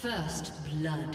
First blood.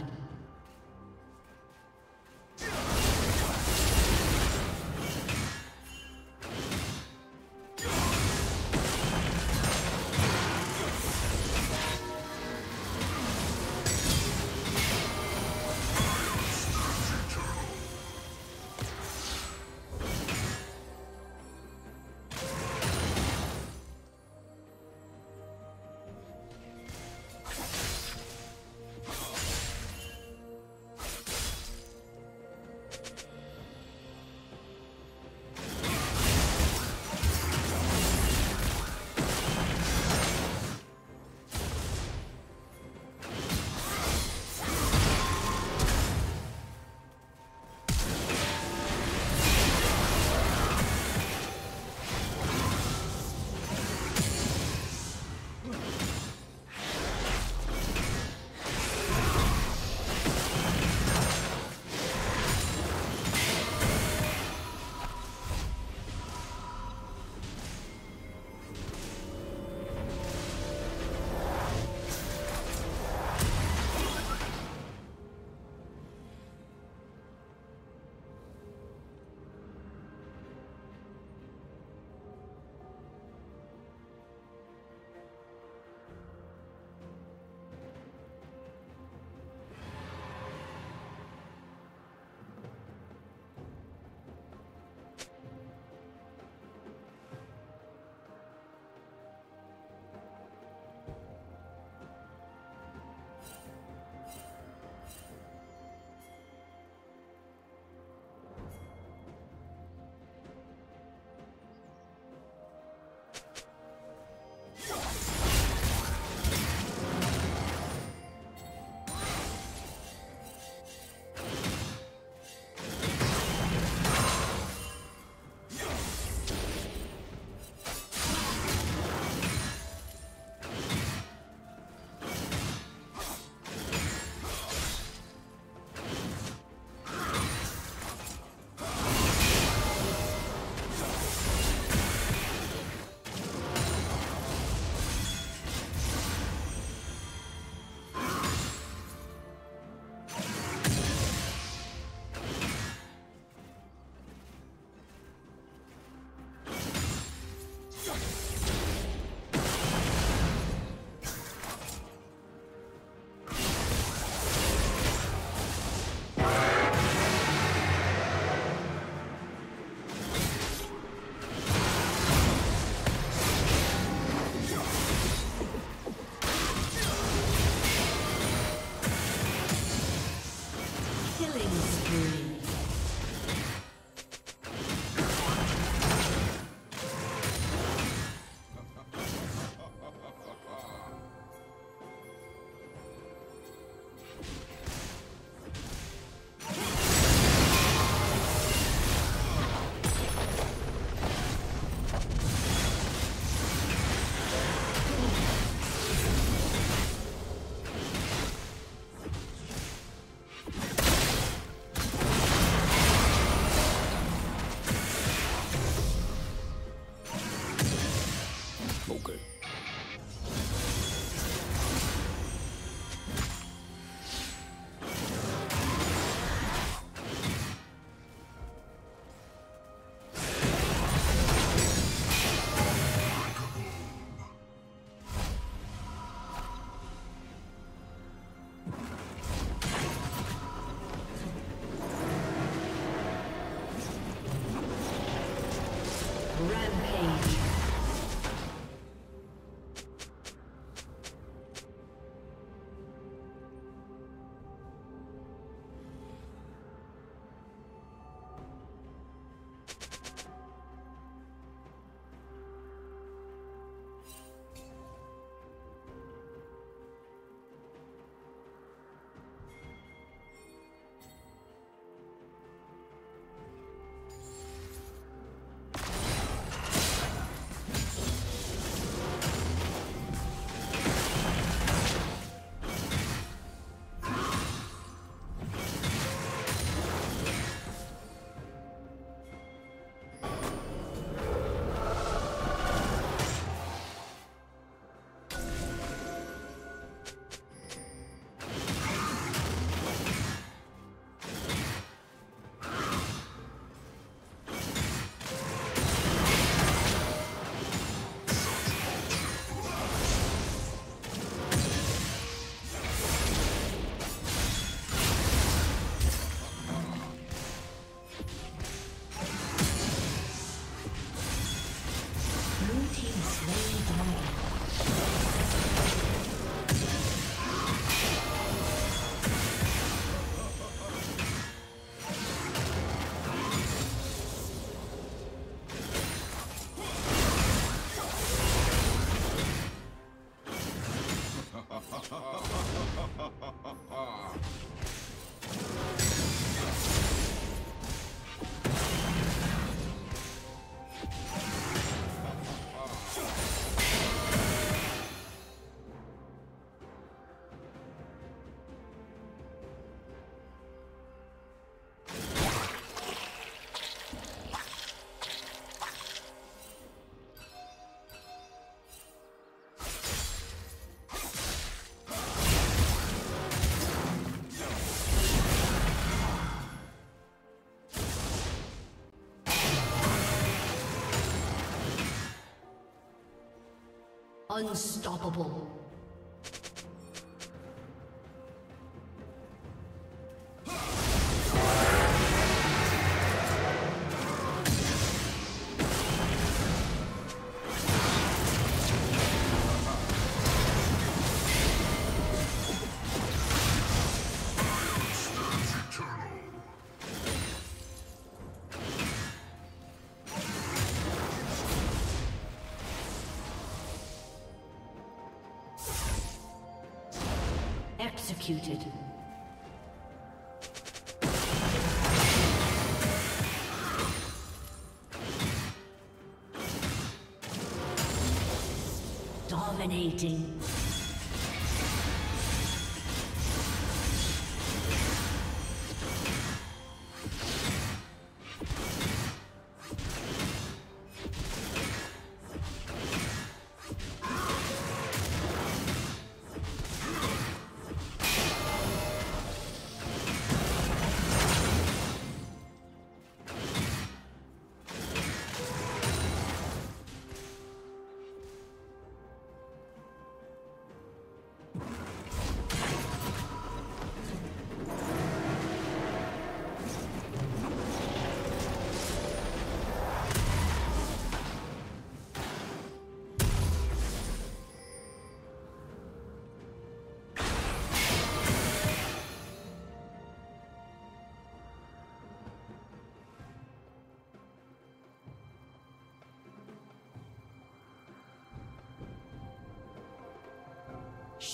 Rampage. Unstoppable. Executed. Dominating.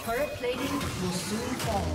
Turret plating will soon fall.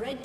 Red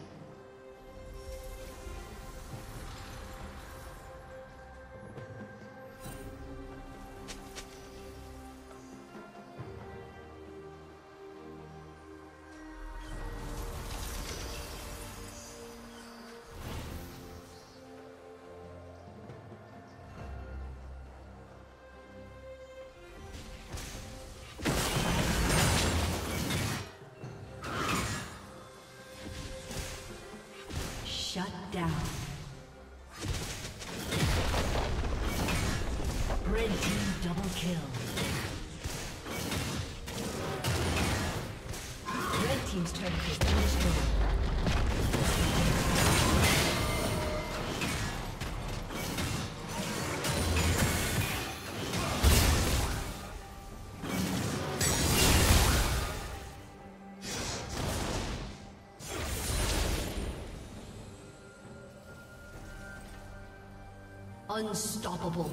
Shut down. Red team double kill. Red team's turret has been destroyed. Unstoppable.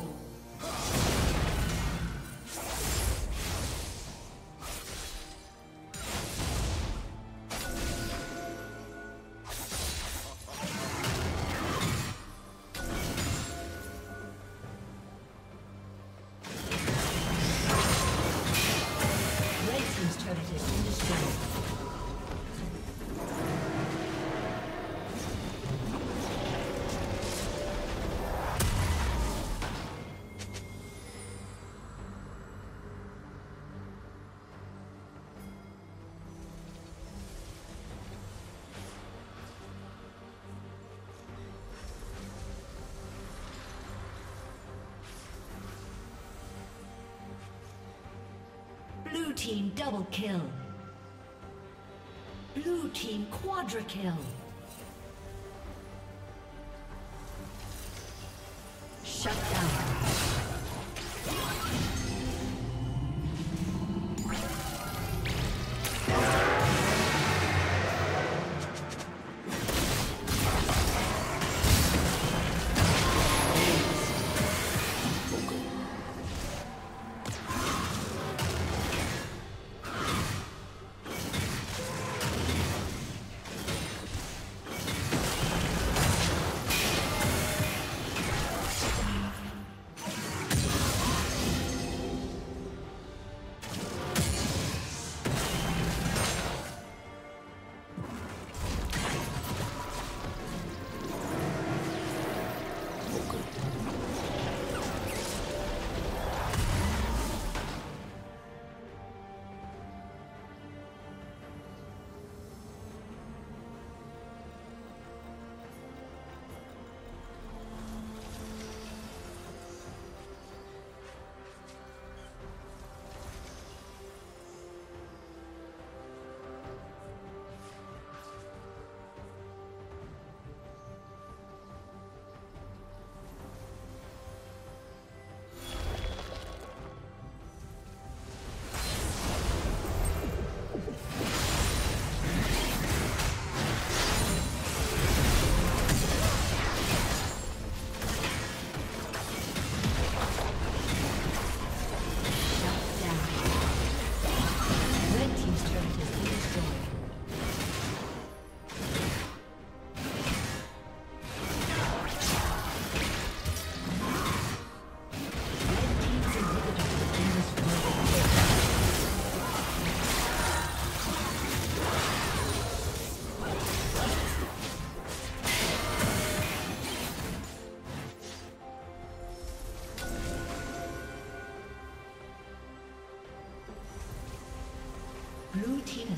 Blue team double kill. Blue team quadra kill. Shut down.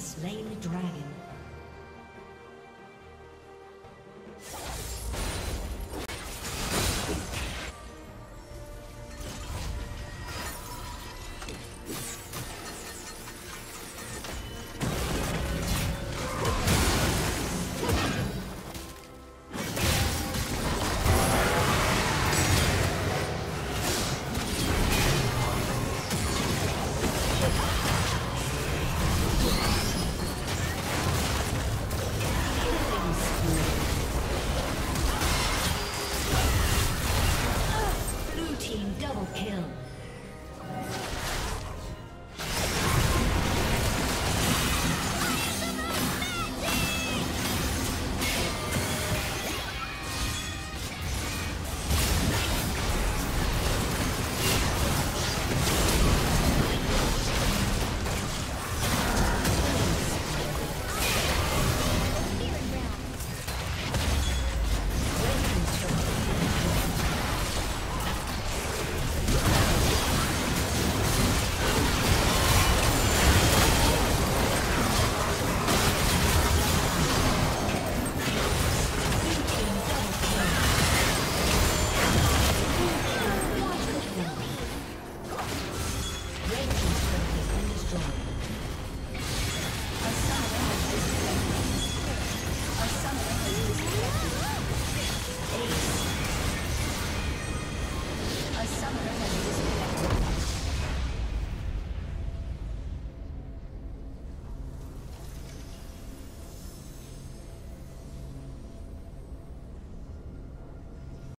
Slain the dragon.